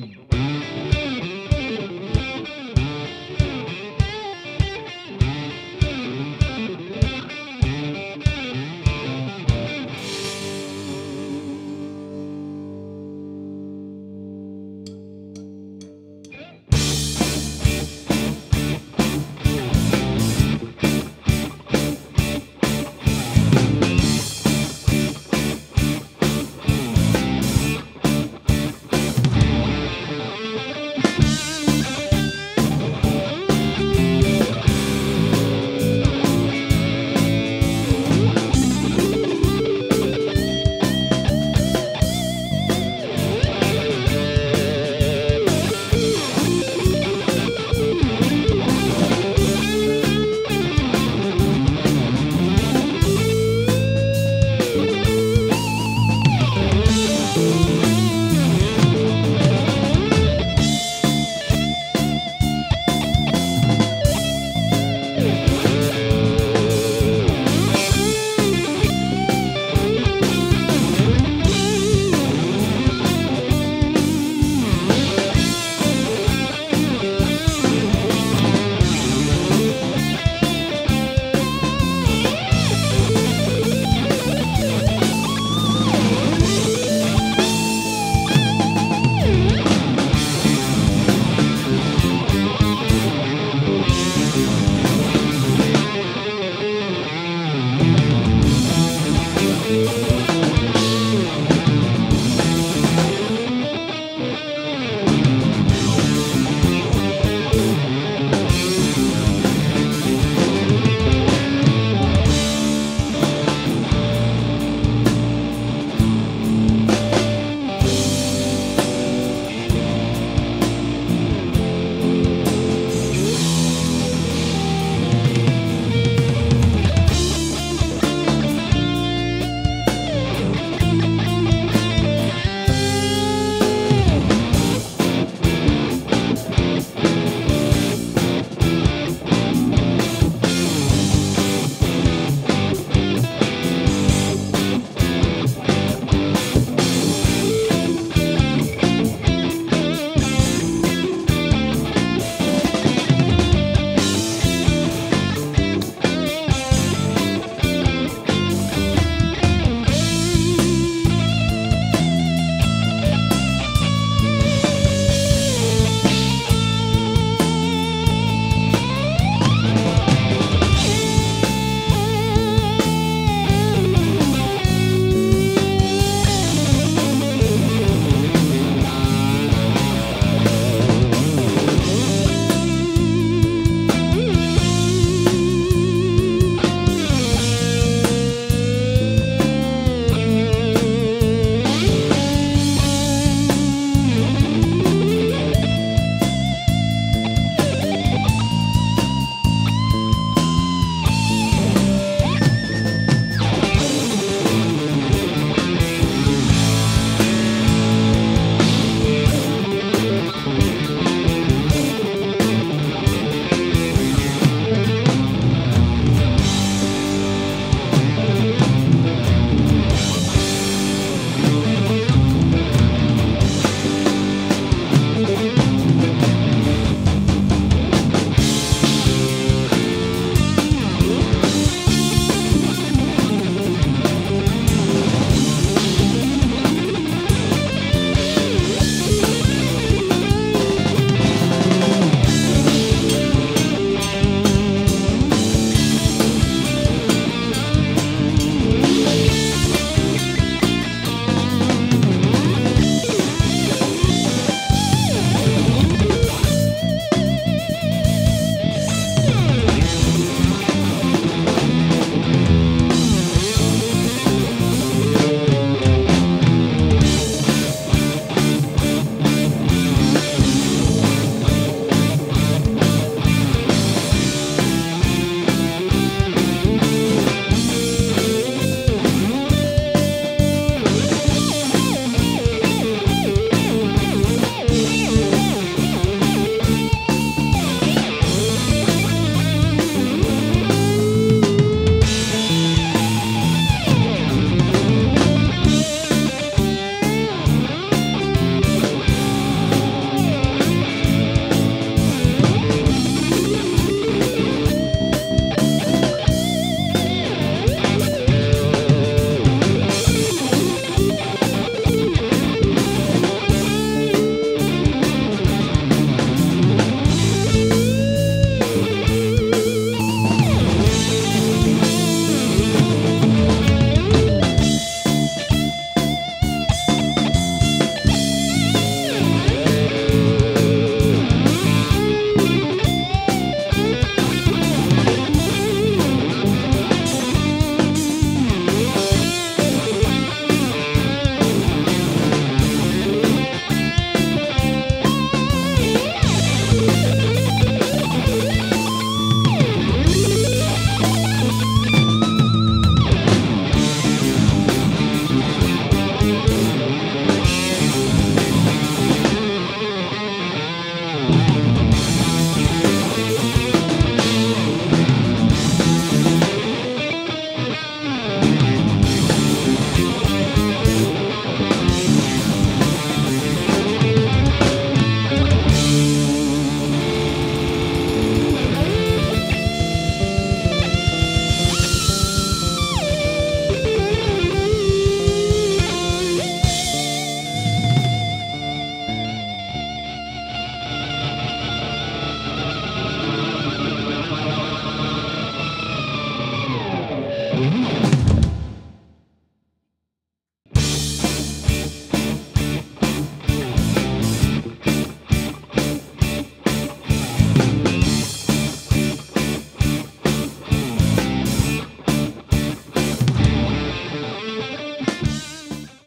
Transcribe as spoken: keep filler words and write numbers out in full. P.